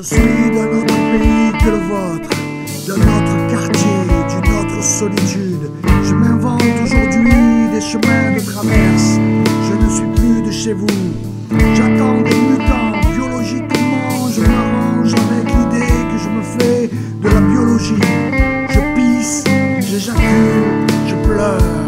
Merci de notre pays que le vôtre, de notre quartier, d'une autre solitude. Je m'invente aujourd'hui des chemins de traverse. Je ne suis plus de chez vous. J'attends des mutants, biologiquement je m'arrange avec l'idée que je me fais de la biologie. Je pisse, j'éjacule, je pleure.